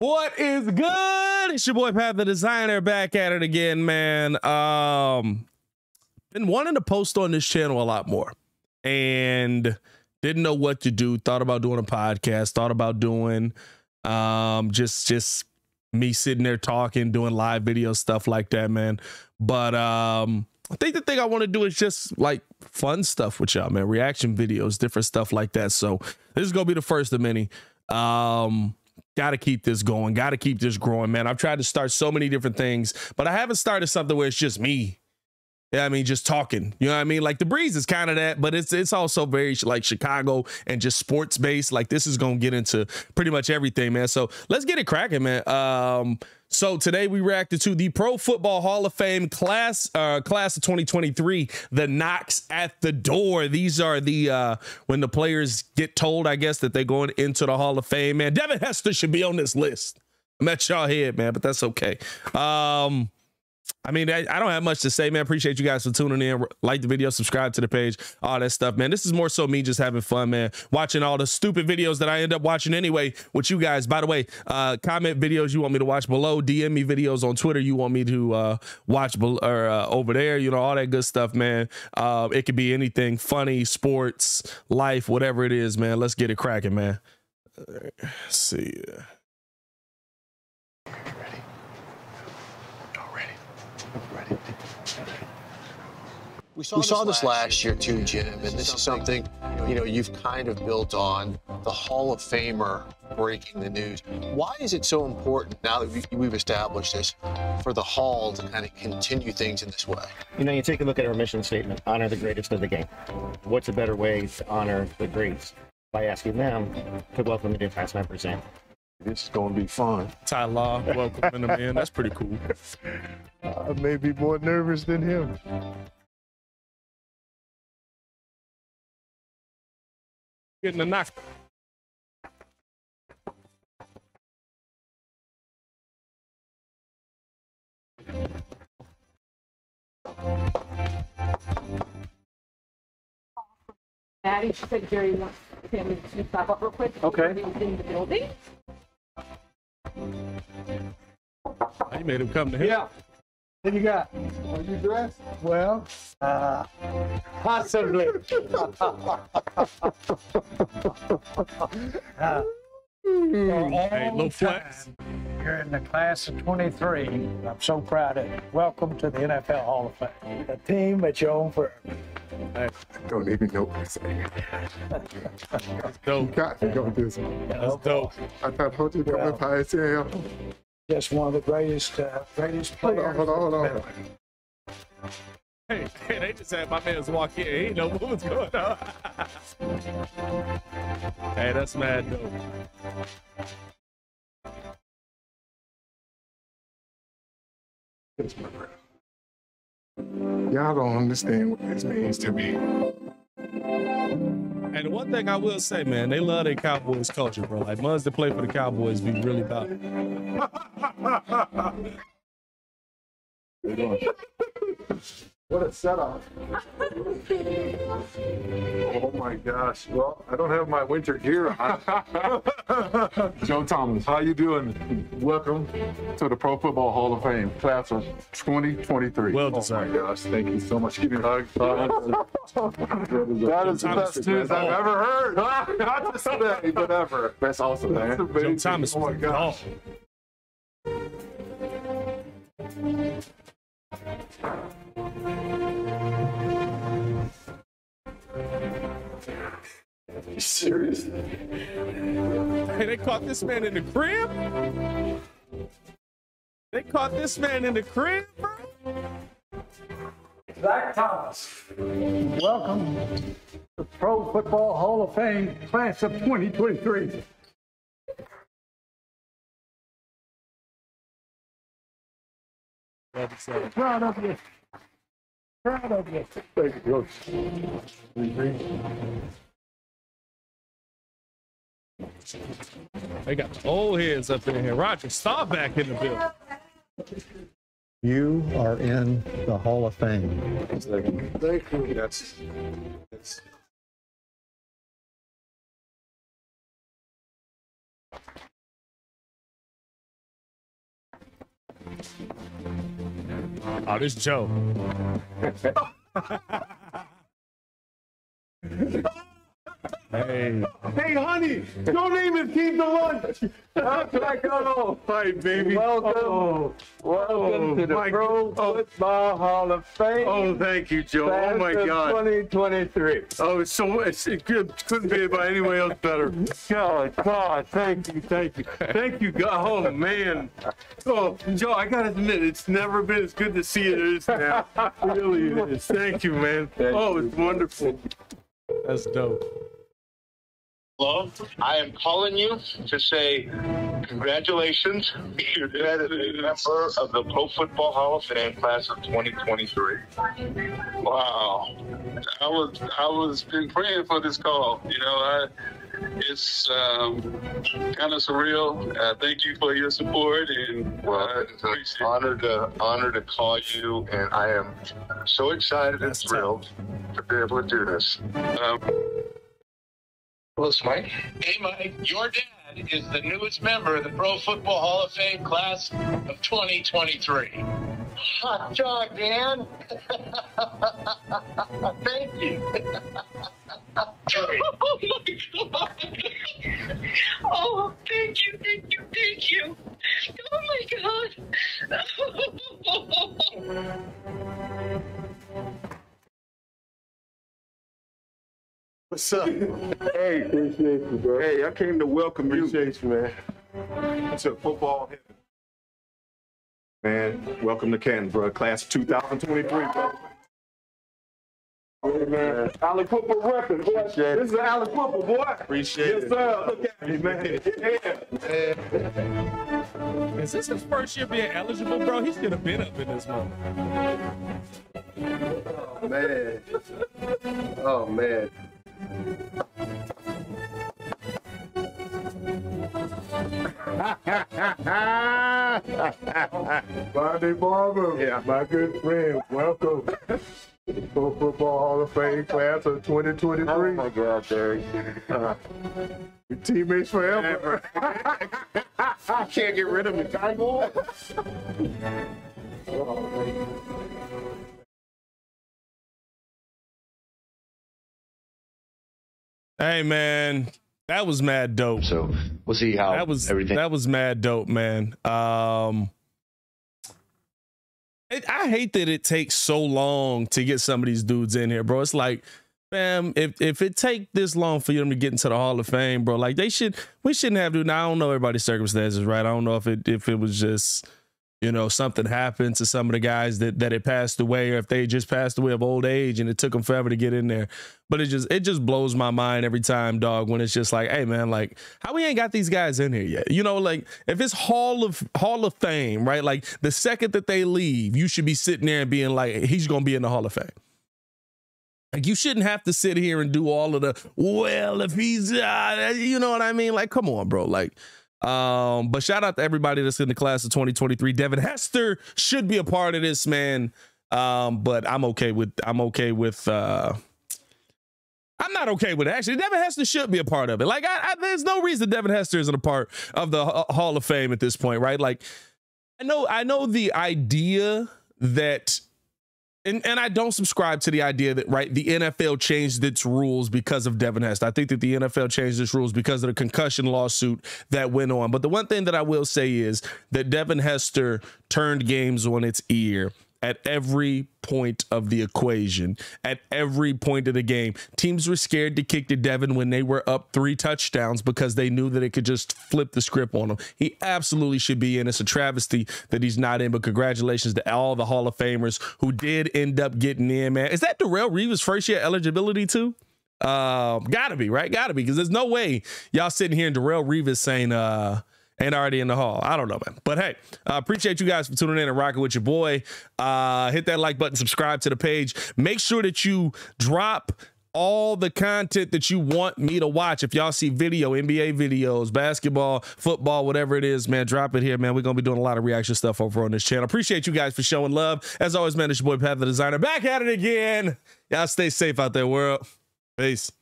What is good? It's your boy Pat the Designer back at it again, man. Been wanting to post on this channel a lot more and didn't know what to do. Thought about doing a podcast, thought about doing just me sitting there talking, doing live video stuff like that, man. But I think the thing I want to do is just like fun stuff with y'all, man. Reaction videos, different stuff like that. So this is gonna be the first of many. Gotta keep this going, gotta keep this growing, man. I've tried to start so many different things, but I haven't started something where it's just me. Yeah, I mean, just talking, you know what I mean? Like The Breeze is kind of that, but it's also very like Chicago and just sports based. Like this is gonna get into pretty much everything, man. So let's get it cracking, man. So today we reacted to the Pro Football Hall of Fame class of 2023, the knocks at the door. These are the when the players get told, I guess, that they're going into the Hall of Fame, man. Devin Hester should be on this list. I'm at y'all head, man, but that's okay. I mean, I don't have much to say, man. Appreciate you guys for tuning in. Like the video, subscribe to the page, all that stuff, man. This is more so me just having fun, man. Watching all the stupid videos that I end up watching anyway with you guys. By the way, comment videos you want me to watch below. DM me videos on Twitter you want me to watch over there. You know, all that good stuff, man. It could be anything. Funny, sports, life, whatever it is, man. Let's get it cracking, man. Let's see. We saw this last year too, Jim, and this is something, you know, you've kind of built on, the Hall of Famer breaking the news. Why is it so important now that we've established this for the Hall to kind of continue things in this way? You know, you take a look at our mission statement, honor the greatest of the game. What's a better way to honor the greats by asking them to welcome the past 9%? This is going to be fun. Ty Law, welcoming him in. That's pretty cool. I may be more nervous than him. Getting a knock. Maddie, she said Jerry wants him to stop up real quick. Okay. He was in the building. You made him come to him. Yeah. What you got? Are you dressed? Well, possibly. Hey, low flex. You're in the class of 23. I'm so proud of you. Welcome to the NFL Hall of Fame. A team at your own firm. I don't even know what I'm saying. That's dope. You got to go do something. That's dope. I thought, hold you down with ICL. Just one of the greatest players. Hold on. Hey, they just had my man's walk in. He ain't know what was going on. Hey, that's mad dope. It's my brother. Y'all don't understand what this means to me. And one thing I will say, man, they love their Cowboys culture, bro. Like, must to play for the Cowboys be really about it. What a setup. Oh, my gosh. Well, I don't have my winter gear on. Joe Thomas, how you doing? Welcome to the Pro Football Hall of Fame, class of 2023. Well deserved. Oh, my gosh. Thank you so much. Give me a hug. That is the best news I've ever heard. Not just today, but ever. That's awesome, man. That's amazing. Joe Thomas. Oh, my gosh. Seriously? Hey, they caught this man in the crib? They caught this man in the crib, bro? Zach Thomas. Welcome to the Pro Football Hall of Fame, class of 2023. Proud of you. Proud of you. Thank you, Coach. They got old heads up in here. Roger, stop back in the building. You are in the Hall of Fame. Thank you. That's... Oh, this is Joe. Hey. Hey, honey, don't even keep the lunch. How can I go? Hi, baby. Welcome. Oh. Welcome to the Pro Football Hall of Fame. Oh, thank you, Joe. Oh, my God. 2023. Oh, it's so, it couldn't be by anyone else better. God, God, thank you, thank you. Thank you, God. Oh, man. Oh, Joe, I got to admit, it's never been as good to see it as now. It really is. Thank you, man. Thank you. It's wonderful. That's dope. Hello, I am calling you to say congratulations. You're a member of the Pro Football Hall of Fame class of 2023. Wow, I was been praying for this call. You know, it's kind of surreal. Thank you for your support, and it's an honor to call you. And I am so excited and thrilled to be able to do this. Mike. Hey, Mike, your dad is the newest member of the Pro Football Hall of Fame class of 2023. Hot dog, Dan. Thank you. Oh, my God. Oh, thank you, thank you, thank you. Oh, my God. What's up? Hey, appreciate you, bro. Hey, I came to welcome you. Appreciate you, man. To football heaven. Man, welcome to Canton, bro. Class 2023, bro. Hey, man. Alex Cooper repping, boy. This is Alex Cooper, boy. Appreciate it. Yes, sir. Look at me, man. Yeah. Is this his first year being eligible, bro? He should have been up in this moment. Oh, man. Oh, man. Bonnie Barber, yeah. My good friend, welcome to the Pro Football Hall of Fame class of 2023. Oh my God, Derek. Your teammates forever. I can't get rid of the Cowboys. Hey, man, that was mad dope. So we'll see how everything. That was mad dope, man. I hate that it takes so long to get some of these dudes in here, bro. It's like, fam, if it take this long for them to get into the Hall of Fame, bro, like we shouldn't have to. Now, I don't know everybody's circumstances, right? I don't know if it was just, you know, something happened to some of the guys that had passed away, or if they just passed away of old age and it took them forever to get in there. But it just blows my mind every time, dog, when it's just like, hey, man, like, how we ain't got these guys in here yet? You know, like, if it's Hall of Fame, right? Like, the second that they leave, you should be sitting there and being like, he's going to be in the Hall of Fame. Like, you shouldn't have to sit here and do all of the, well, if he's, you know what I mean? Like, come on, bro. Like, but shout out to everybody that's in the class of 2023. Devin Hester should be a part of this, man. But I'm not okay with it. Actually, Devin Hester should be a part of it. Like, there's no reason Devin Hester isn't a part of the Hall of Fame at this point, right? Like, I know the idea that, and I don't subscribe to the idea that, right, the NFL changed its rules because of Devin Hester. I think that the NFL changed its rules because of the concussion lawsuit that went on. But the one thing that I will say is that Devin Hester turned games on its ear at every point of the equation, at every point of the game. Teams were scared to kick to Devin when they were up 3 touchdowns because they knew that it could just flip the script on him. He absolutely should be in. It's a travesty that he's not in, but congratulations to all the Hall of Famers who did end up getting in, man. Is that Darrelle Revis' first year eligibility too? Gotta be, right? Gotta be, because there's no way y'all sitting here and Darrelle Revis saying, ain't already in the hall. I don't know, man. But hey, I appreciate you guys for tuning in and rocking with your boy. Hit that like button, subscribe to the page. Make sure that you drop all the content that you want me to watch. If y'all see video, NBA videos, basketball, football, whatever it is, man, drop it here, man. We're going to be doing a lot of reaction stuff over on this channel. Appreciate you guys for showing love. As always, man, it's your boy, Pat the Designer. Back at it again. Y'all stay safe out there, world. Peace.